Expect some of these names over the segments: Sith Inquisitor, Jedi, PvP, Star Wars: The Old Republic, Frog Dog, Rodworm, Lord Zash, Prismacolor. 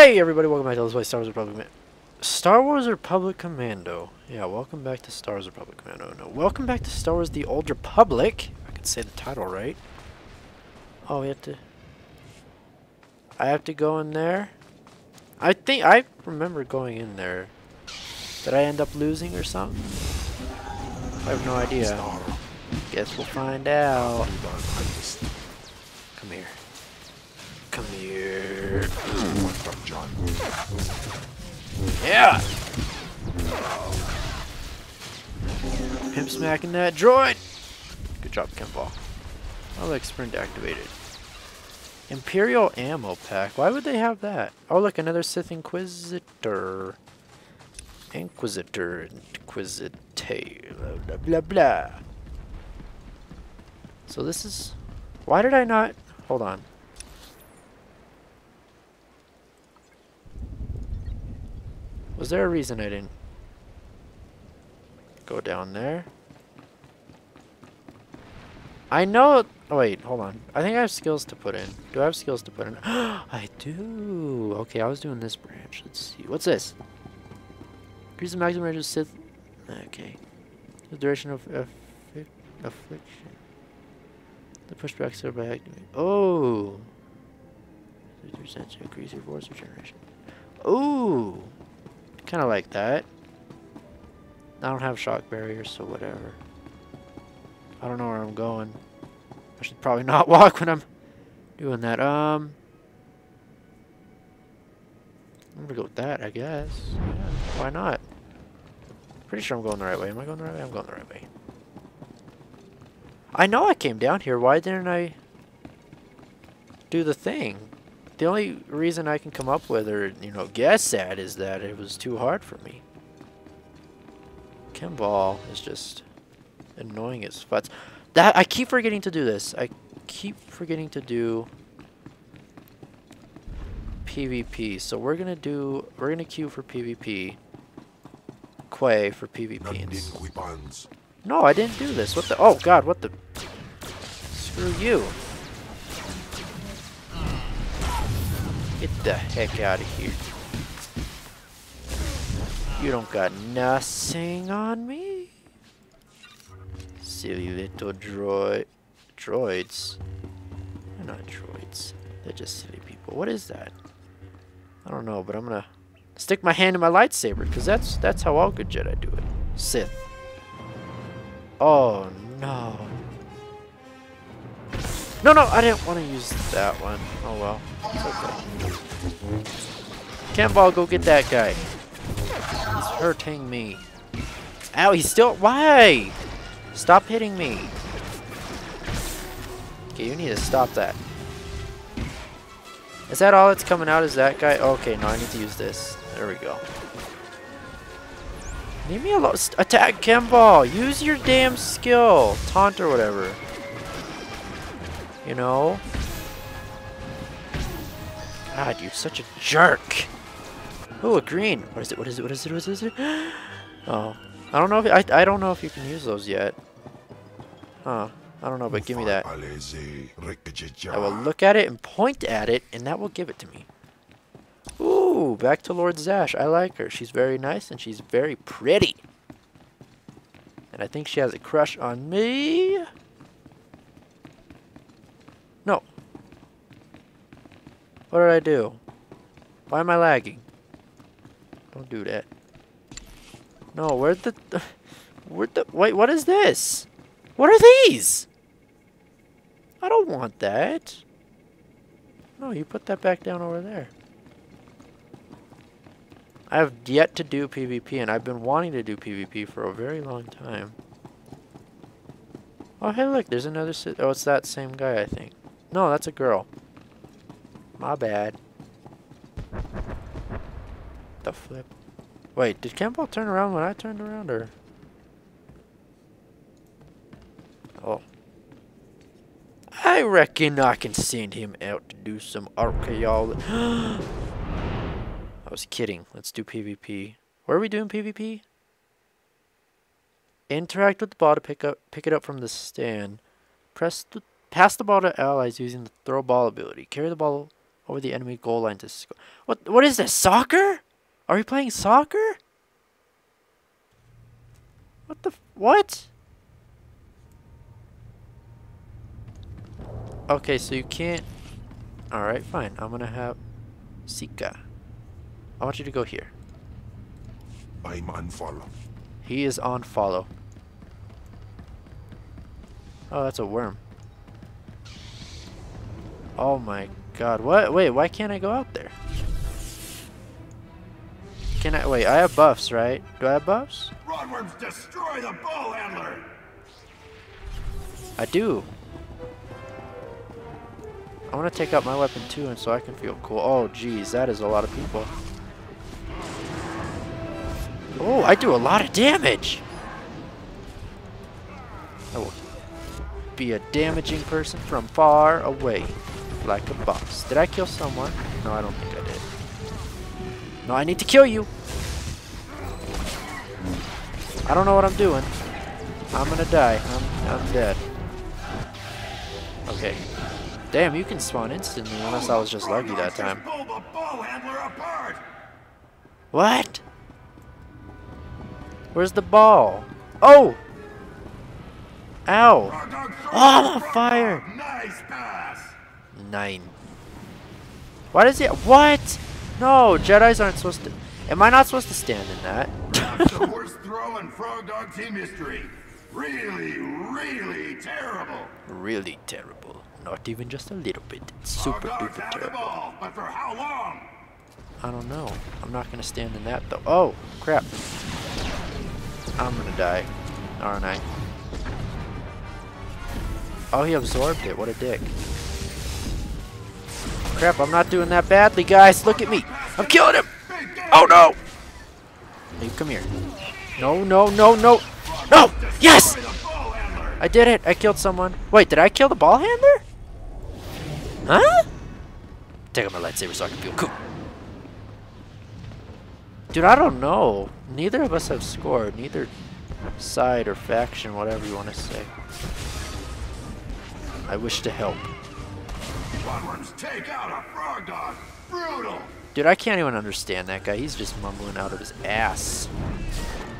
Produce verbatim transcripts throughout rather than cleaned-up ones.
Hey everybody, welcome back to Let's Play Star Wars Republic Star Wars Republic Commando. Yeah, welcome back to Star Wars Republic Commando. No, welcome back to Star Wars: The Old Republic. If I could say the title right. Oh, we have to... I have to go in there? I think... I remember going in there. Did I end up losing or something? I have no idea. Guess we'll find out. Come here. Come here. Yeah! Pimp smacking that droid! Good job, Kimball. Relic sprint activated. Imperial ammo pack. Why would they have that? Oh, look, another Sith Inquisitor. Inquisitor. Inquisite. Blah, blah, blah, blah. So this is... Why did I not... Hold on. Was there a reason I didn't go down there? I know... Oh, wait, hold on. I think I have skills to put in. Do I have skills to put in? I do! Okay, I was doing this branch. Let's see. What's this? Increase the maximum range of Sith... Okay. The duration of affi affliction. The pushback skill by activating... Oh! fifty percent to increase your force regeneration. Ooh! Kind of like that. I don't have shock barriers, so whatever. I don't know where I'm going. I should probably not walk when I'm doing that. Um, I'm gonna go with that, I guess. Yeah, why not? Pretty sure I'm going the right way. Am I going the right way? I'm going the right way. I know I came down here. Why didn't I do the thing? The only reason I can come up with or, you know, guess at is that it was too hard for me. Kimball is just annoying as futz. That I keep forgetting to do this. I keep forgetting to do PvP. So we're gonna do we're gonna queue for PvP. Quay for PvP. No, I didn't do this. What the oh god, what the screw you. Get the heck out of here. You don't got nothing on me? Silly little droid. Droids? They're not droids. They're just silly people. What is that? I don't know, but I'm gonna stick my hand in my lightsaber, because that's, that's how all good Jedi do it. Sith. Oh, no. No, no, I didn't want to use that one. Oh, well. It's okay. Cannonball, go get that guy. He's hurting me. Ow, he's still... Why? Stop hitting me. Okay, you need to stop that. Is that all that's coming out? Is that guy? Okay, no, I need to use this. There we go. Leave me alone. Attack Cannonball. Use your damn skill. Taunt or whatever. You know? God, you're such a jerk. Ooh, a green. What is it? What is it? What is it? What is it? Oh. I don't know if it, I I don't know if you can use those yet. Huh. I don't know, but give me that. I will look at it and point at it, and that will give it to me. Ooh, back to Lord Zash. I like her. She's very nice and she's very pretty. And I think she has a crush on me. No. What did I do? Why am I lagging? Don't do that. No, where'd the... Where'd the... Wait, what is this? What are these? I don't want that. No, you put that back down over there. I have yet to do PvP, and I've been wanting to do PvP for a very long time. Oh, hey, look, there's another... Si oh, it's that same guy, I think. No, that's a girl. My bad. The flip. Wait, did Campbell turn around when I turned around, or? Oh. I reckon I can send him out to do some archaeology. I was kidding. Let's do PvP. Where are we doing PvP? Interact with the ball to pick up, pick it up from the stand. Press the, pass the ball to allies using the throw ball ability. Carry the ball over the enemy goal line to score. What? What is this? Soccer? Are we playing soccer? What the? F what? Okay, so you can't. All right, fine. I'm gonna have Sika. I want you to go here. I'm on follow. He is on follow. Oh, that's a worm. Oh my god. What? Wait, why can't I go out there? Can I? Wait, I have buffs, right? Do I have buffs? Rodworms destroy the ball handler! I do. I want to take out my weapon too, and so I can feel cool. Oh, geez, that is a lot of people. Oh, I do a lot of damage! I will be a damaging person from far away, like a boss. Did I kill someone? No, I don't think I did. No, I need to kill you! I don't know what I'm doing. I'm gonna die. I'm, I'm dead. Okay. Damn, you can spawn instantly, unless I was just lucky that time. What? Where's the ball? Oh! Ow! Oh, I'm on fire! Nice pass! Nine. Why does it? What? No, Jedis aren't supposed to. Am I not supposed to stand in that? That's the worst throw in Frog Dog team history. Really, really terrible. Really terrible. Not even just a little bit. It's super duper terrible. Ball, but for how long? I don't know. I'm not gonna stand in that though. Oh crap! I'm gonna die, aren't I? Oh, he absorbed it. What a dick. Crap, I'm not doing that badly, guys. Look at me. I'm killing him. Oh, no. Hey, come here. No, no, no, no. No. Yes. I did it. I killed someone. Wait, did I kill the ball handler? Huh? Take out my lightsaber so I can feel cool. Dude, I don't know. Neither of us have scored. Neither side or faction, whatever you want to say. I wish to help. Take out a Frog Dog. Brutal. Dude, I can't even understand that guy. He's just mumbling out of his ass.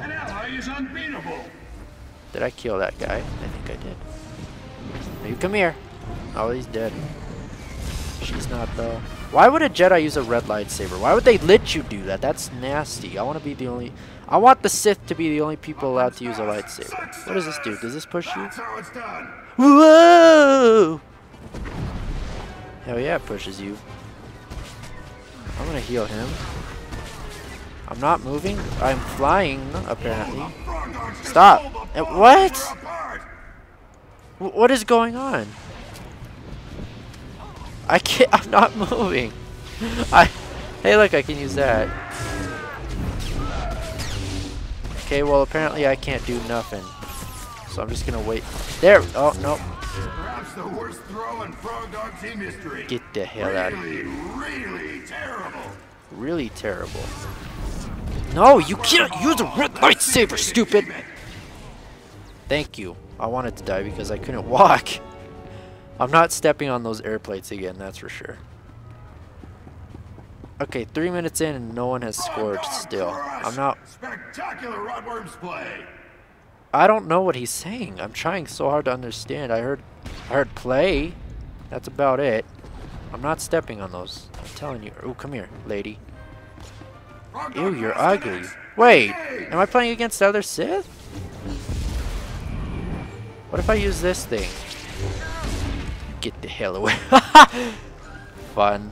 An ally is unbeatable. Did I kill that guy? I think I did. Now you come here. Oh, he's dead. She's not though. Why would a Jedi use a red lightsaber? Why would they let you do that? That's nasty. I want to be the only. I want the Sith to be the only people allowed to use a lightsaber. What does this do? Does this push you? Whoa! Hell yeah, it pushes you. I'm gonna heal him. I'm not moving. I'm flying, apparently. Stop! What? What is going on? I can't. I'm not moving. I. Hey, look! I can use that. Okay. Well, apparently I can't do nothing. So I'm just gonna wait. There. Oh no. Perhaps the worst throw in Frog Dog team history. Get the hell really, out of here! Really terrible. Really terrible. No, you can't use a red lightsaber, stupid. Thank you. I wanted to die because I couldn't walk. I'm not stepping on those air plates again, that's for sure. Okay, three minutes in and no one has scored still. I'm not... Spectacular Rodworm's play! I don't know what he's saying. I'm trying so hard to understand. I heard... I heard play. That's about it. I'm not stepping on those. I'm telling you. Ooh, come here, lady. Ew, you're ugly. Wait, am I playing against other Sith? What if I use this thing? Get the hell away. Fun.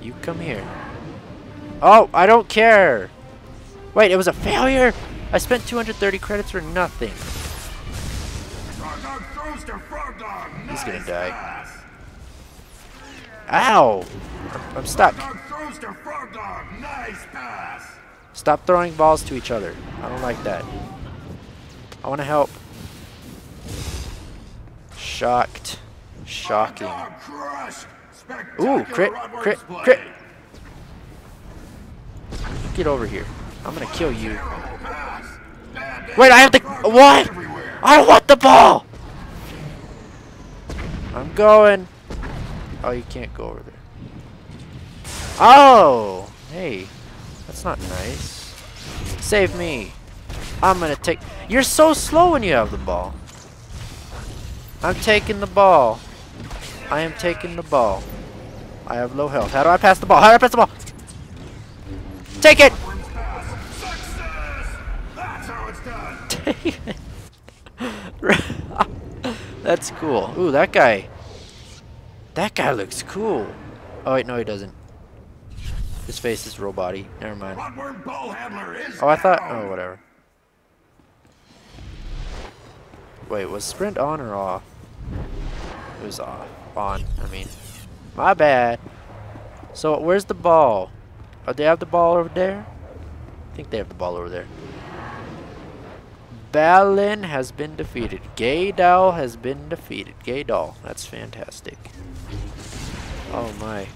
You come here. Oh, I don't care. Wait, it was a failure. I spent two hundred thirty credits for nothing. Frog Dog throws to Frog Dog. He's gonna die. Ow! I'm stuck. Frog Dog throws to Frog Dog. Nice pass. Stop throwing balls to each other. I don't like that. I want to help. Shocked. Shocking. Ooh, crit, crit, crit. Get over here. I'm gonna kill you. Wait, I have to. What? I want the ball! I'm going. Oh, you can't go over there. Oh! Hey, that's not nice. Save me. I'm gonna take... You're so slow when you have the ball. I'm taking the ball. I am taking the ball. I have low health. How do I pass the ball? How do I pass the ball? Take it! That's how it's done. Take it. That's cool. Ooh, that guy. That guy looks cool. Oh wait, no he doesn't. His face is robot-y. Never mind. Oh, I thought... Oh, whatever. Wait, was sprint on or off? It was off. On, I mean. My bad. So, where's the ball? Oh, they have the ball over there? I think they have the ball over there. Balin has been defeated. Gaydal has been defeated. Gaydal. That's fantastic. Oh, my.